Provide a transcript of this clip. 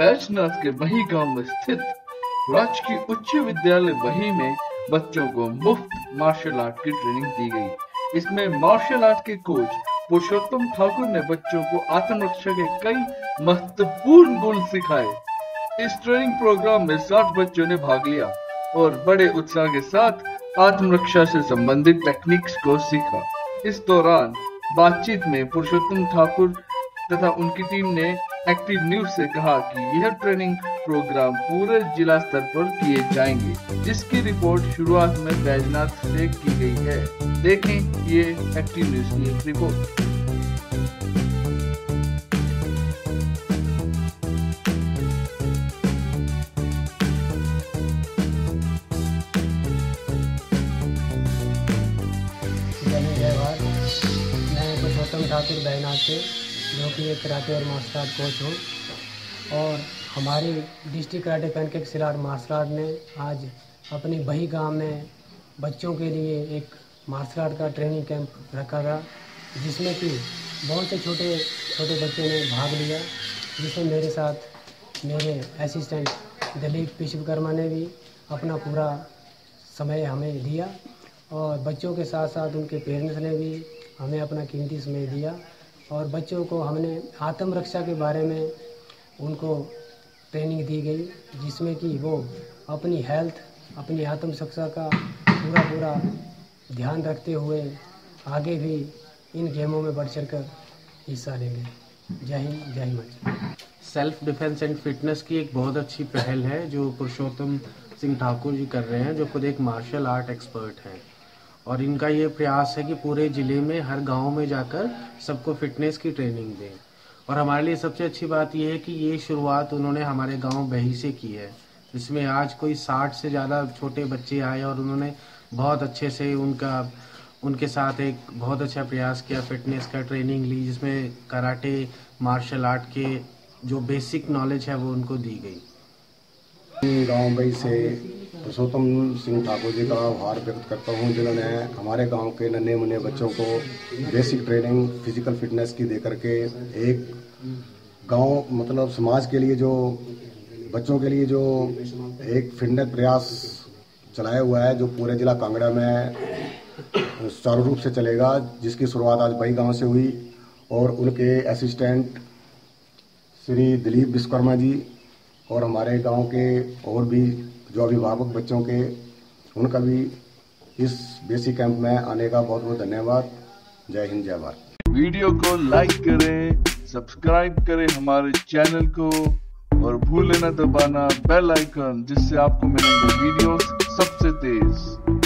बैजनाथ के बही गांव में स्थित राजकीय उच्च विद्यालय बही में बच्चों को मुफ्त मार्शल आर्ट की ट्रेनिंग दी गई। इसमें मार्शल आर्ट के कोच पुरुषोत्तम ठाकुर ने बच्चों को आत्मरक्षा के कई महत्वपूर्ण गुण सिखाए। इस ट्रेनिंग प्रोग्राम में 60 बच्चों ने भाग लिया और बड़े उत्साह के साथ आत्मरक्षा से संबंधित टेक्निक्स को सीखा। इस दौरान बातचीत में पुरुषोत्तम ठाकुर तथा उनकी टीम ने एक्टिव न्यूज से कहा कि यह ट्रेनिंग प्रोग्राम पूरे जिला स्तर पर किए जाएंगे, जिसकी रिपोर्ट शुरुआत में बैजनाथ से की गई है। देखें ये एक्टिव न्यूज की एक रिपोर्ट। पुरुषोत्तम ठाकुर बैजनाथ से, जो कि एक कराटे और मार्शल आर्ट कोच हूँ, और हमारे district karate conclave art martial art ने आज अपने बही गांव में बच्चों के लिए एक मार्शल आर्ट का ट्रेनिंग कैंप रखा था, जिसमें कि बहुत से छोटे छोटे बच्चों ने भाग लिया, जिसमें मेरे साथ मेरे असिस्टेंट दलित पिशव कर्मा ने भी अपना पूरा समय हमें दिया, और बच्चों के साथ साथ उनके पेरेंट्स ने भी हमें अपना कीमती समय दिया। और बच्चों को हमने आत्मरक्षा के बारे में उनको ट्रेनिंग दी गई, जिसमें कि वो अपनी हेल्थ, अपनी आत्मरक्षा का पूरा ध्यान रखते हुए आगे भी इन गेमों में बढ़ चढ़ कर हिस्सा लेंगे। जय हिंद, जय Himachal. Self defence and fitness की एक बहुत अच्छी पहल है जो पुरुषोत्तम सिंह ठाकुर जी कर रहे हैं, जो खुद एक मार्शल आर्ट एक्सपर्ट हैं, और इनका ये प्रयास है कि पूरे ज़िले में हर गांव में जाकर सबको फिटनेस की ट्रेनिंग दें। और हमारे लिए सबसे अच्छी बात यह है कि ये शुरुआत उन्होंने हमारे गांव बही से की है, जिसमें आज कोई 60 से ज़्यादा छोटे बच्चे आए और उन्होंने बहुत अच्छे से उनके साथ एक बहुत अच्छा प्रयास किया, फिटनेस का ट्रेनिंग ली, जिसमें कराटे मार्शल आर्ट के जो बेसिक नॉलेज है वो उनको दी गई। गाँव बही से पुरुषोत्तम सिंह ठाकुर जी का आभार व्यक्त करता हूं, जिन्होंने हमारे गांव के नन्हे मुन्ने बच्चों को बेसिक ट्रेनिंग फिजिकल फिटनेस की दे करके एक गांव मतलब समाज के लिए, जो बच्चों के लिए जो एक फिटनेस प्रयास चलाया हुआ है, जो पूरे जिला कांगड़ा में सुचारू रूप से चलेगा, जिसकी शुरुआत आज बही गाँव से हुई। और उनके असिस्टेंट श्री दिलीप विश्वकर्मा जी और हमारे गांव के और भी जो अभिभावक बच्चों के, उनका भी इस बेसिक कैंप में आने का बहुत बहुत धन्यवाद। जय हिंद, जय भारत। वीडियो को लाइक करें, सब्सक्राइब करें हमारे चैनल को, और भूलें ना दबाना बेल आइकन, जिससे आपको मिलेंगे वीडियोस सबसे तेज।